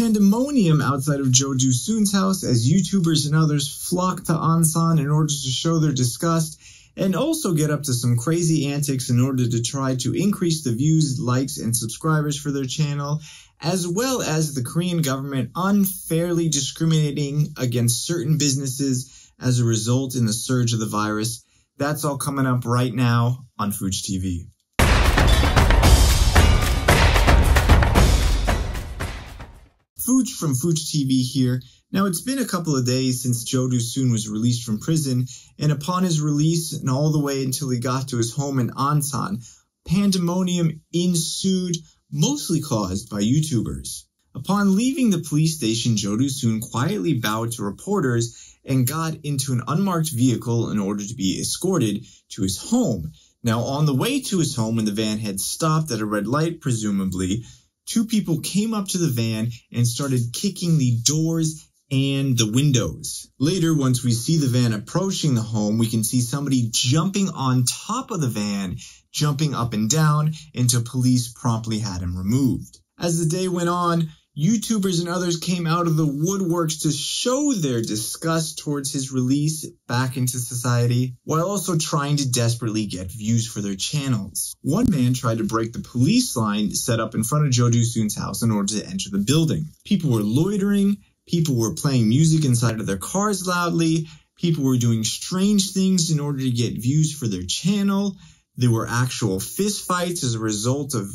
Pandemonium outside of Cho Doo Soon's house as YouTubers and others flock to Ansan in order to show their disgust and also get up to some crazy antics in order to try to increase the views, likes, and subscribers for their channel, as well as the Korean government unfairly discriminating against certain businesses as a result in the surge of the virus. That's all coming up right now on Fooch TV. Fooch from Fooch TV here. Now, it's been a couple of days since Cho Doo Soon was released from prison, and upon his release and all the way until he got to his home in Ansan, pandemonium ensued, mostly caused by YouTubers. Upon leaving the police station, Cho Doo Soon quietly bowed to reporters and got into an unmarked vehicle in order to be escorted to his home. Now, on the way to his home, when the van had stopped at a red light, presumably, two people came up to the van and started kicking the doors and the windows. Later, once we see the van approaching the home, we can see somebody jumping on top of the van, jumping up and down, until police promptly had him removed. As the day went on, YouTubers and others came out of the woodworks to show their disgust towards his release back into society, while also trying to desperately get views for their channels. One man tried to break the police line set up in front of Cho Doo Soon's house in order to enter the building. People were loitering, people were playing music inside of their cars loudly, people were doing strange things in order to get views for their channel. There were actual fistfights as a result of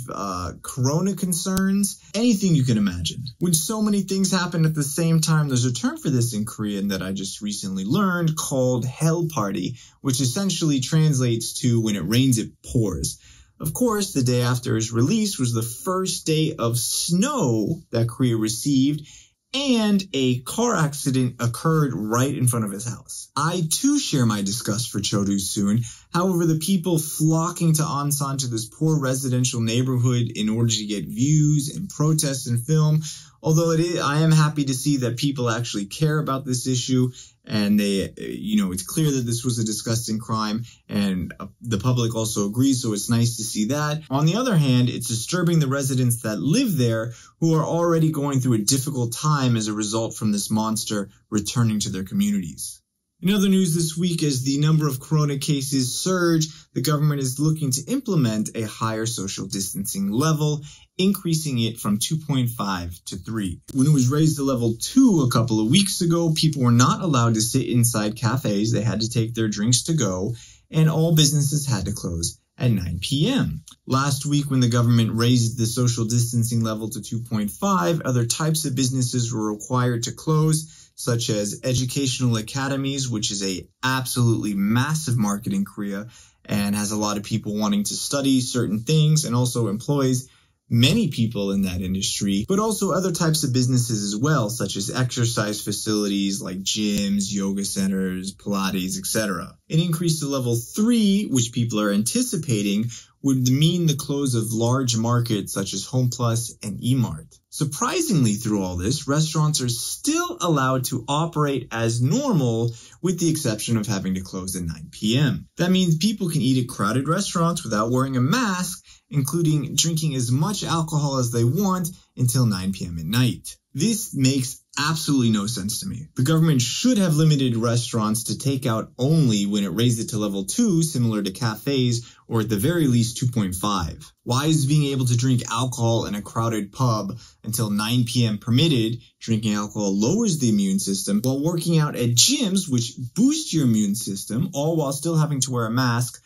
corona concerns, anything you can imagine. When so many things happen at the same time, there's a term for this in Korean that I just recently learned called hell party, which essentially translates to when it rains, it pours. Of course, the day after his release was the first day of snow that Korea received, and a car accident occurred right in front of his house. I too share my disgust for Cho Doo Soon. However, the people flocking to Ansan, to this poor residential neighborhood, in order to get views and protest and film, although I am happy to see that people actually care about this issue, and they, it's clear that this was a disgusting crime, and the public also agrees, so it's nice to see that. On the other hand, it's disturbing the residents that live there, who are already going through a difficult time as a result from this monster returning to their communities. In other news this week, as the number of corona cases surge, the government is looking to implement a higher social distancing level, increasing it from 2.5 to 3. When it was raised to level 2 a couple of weeks ago, people were not allowed to sit inside cafes. They had to take their drinks to go, and all businesses had to close at 9 p.m. Last week, when the government raised the social distancing level to 2.5, other types of businesses were required to close, such as educational academies, which is an absolutely massive market in Korea and has a lot of people wanting to study certain things, and also employs many people in that industry, but also other types of businesses as well, such as exercise facilities like gyms, yoga centers, Pilates, etc. An increase to level 3, which people are anticipating, would mean the close of large markets such as Home Plus and E-Mart. Surprisingly, through all this, restaurants are still allowed to operate as normal, with the exception of having to close at 9 p.m. That means people can eat at crowded restaurants without wearing a mask, including drinking as much alcohol as they want until 9 p.m. at night. This makes absolutely no sense to me. The government should have limited restaurants to takeout only when it raised it to level 2, similar to cafes, or at the very least 2.5. Why is being able to drink alcohol in a crowded pub until 9 p.m. permitted? Drinking alcohol lowers the immune system, while working out at gyms, which boost your immune system, all while still having to wear a mask,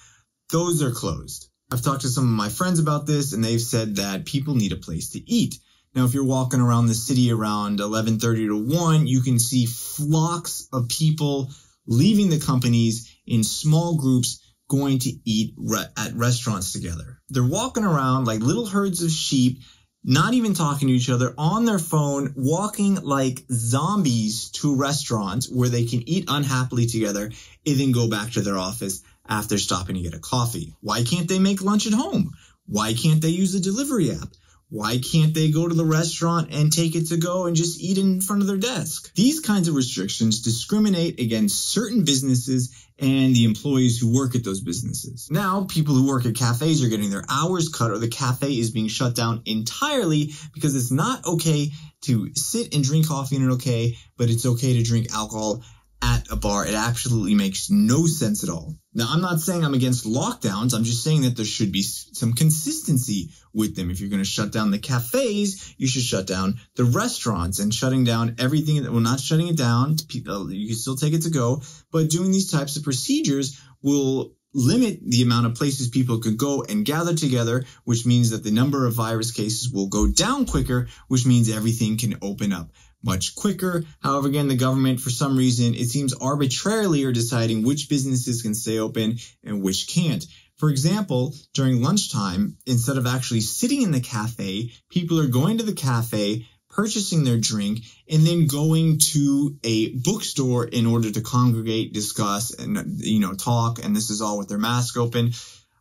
those are closed. I've talked to some of my friends about this, and they've said that people need a place to eat. Now, if you're walking around the city around 11:30 to 1, you can see flocks of people leaving the companies in small groups, going to eat at restaurants together. They're walking around like little herds of sheep, not even talking to each other, on their phone, walking like zombies to restaurants where they can eat unhappily together and then go back to their office after stopping to get a coffee. Why can't they make lunch at home? Why can't they use a delivery app? Why can't they go to the restaurant and take it to go and just eat in front of their desk? These kinds of restrictions discriminate against certain businesses and the employees who work at those businesses. Now, people who work at cafes are getting their hours cut, or the cafe is being shut down entirely because it's not okay to sit and drink coffee and it's okay, but it's okay to drink alcohol at a bar. It absolutely makes no sense at all. Now, I'm not saying I'm against lockdowns. I'm just saying that there should be some consistency with them. If you're going to shut down the cafes, you should shut down the restaurants, and shutting down everything. Well, not shutting it down. You can still take it to go, but doing these types of procedures will limit the amount of places people could go and gather together, which means that the number of virus cases will go down quicker, which means everything can open up much quicker. However, again, the government, for some reason, it seems arbitrarily are deciding which businesses can stay open and which can't. For example, during lunchtime, instead of actually sitting in the cafe, people are going to the cafe, purchasing their drink, and then going to a bookstore in order to congregate, discuss, and, you know, talk, and this is all with their mask open.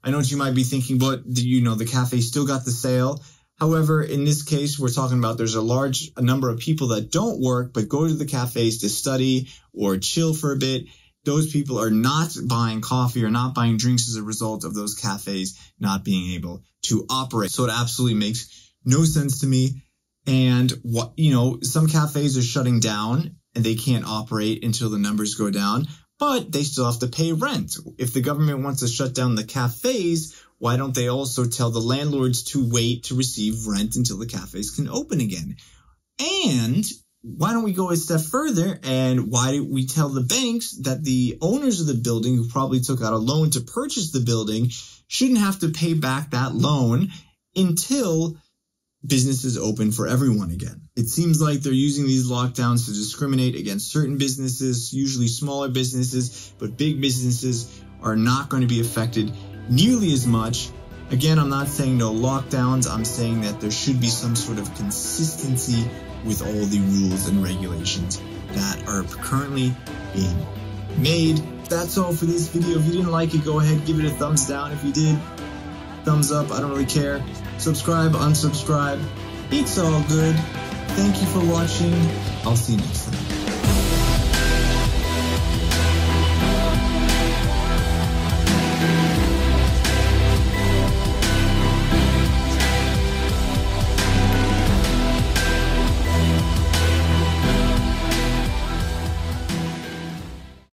I know what you might be thinking, but, you know, the cafe still got the sale. However, in this case, we're talking about there's a large number of people that don't work but go to the cafes to study or chill for a bit. Those people are not buying coffee or not buying drinks as a result of those cafes not being able to operate. So it absolutely makes no sense to me. And, what, you know, some cafes are shutting down and they can't operate until the numbers go down, but they still have to pay rent. If the government wants to shut down the cafes, why don't they also tell the landlords to wait to receive rent until the cafes can open again? And why don't we go a step further, and why do we tell the banks that the owners of the building, who probably took out a loan to purchase the building, shouldn't have to pay back that loan until businesses open for everyone again? It seems like they're using these lockdowns to discriminate against certain businesses, usually smaller businesses, but big businesses are not going to be affected nearly as much. Again, I'm not saying no lockdowns. I'm saying that there should be some sort of consistency with all the rules and regulations that are currently being made. That's all for this video. If you didn't like it, go ahead, give it a thumbs down. If you did, thumbs up. I don't really care. Subscribe, unsubscribe. It's all good. Thank you for watching. I'll see you next time.